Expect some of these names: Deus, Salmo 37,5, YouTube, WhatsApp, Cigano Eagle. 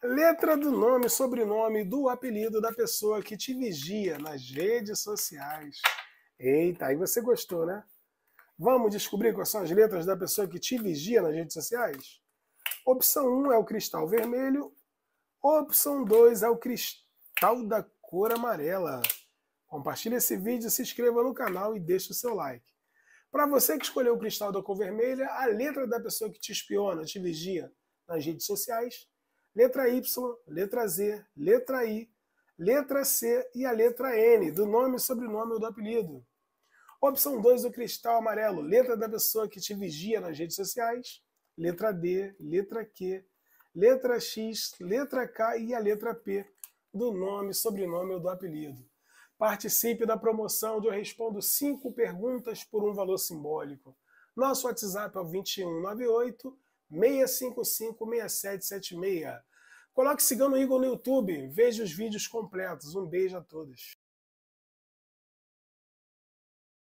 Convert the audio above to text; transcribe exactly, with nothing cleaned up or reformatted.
Letra do nome, sobrenome, do apelido da pessoa que te vigia nas redes sociais. Eita, aí você gostou, né? Vamos descobrir quais são as letras da pessoa que te vigia nas redes sociais? Opção um é o cristal vermelho. Opção dois é o cristal da cor amarela. Compartilhe esse vídeo, se inscreva no canal e deixe o seu like. Para você que escolheu o cristal da cor vermelha, a letra da pessoa que te espiona, te vigia nas redes sociais... Letra Y, letra Z, letra I, letra C e a letra N, do nome, sobrenome ou do apelido. Opção dois, o cristal amarelo, letra da pessoa que te vigia nas redes sociais. Letra D, letra Q, letra X, letra K e a letra P, do nome, sobrenome ou do apelido. Participe da promoção onde eu respondo cinco perguntas por um valor simbólico. Nosso WhatsApp é o vinte e um, noventa e oito, seiscentos e cinquenta e cinco, sessenta e sete setenta e seis. Coloque Cigano Eagle no YouTube, veja os vídeos completos. Um beijo a todos.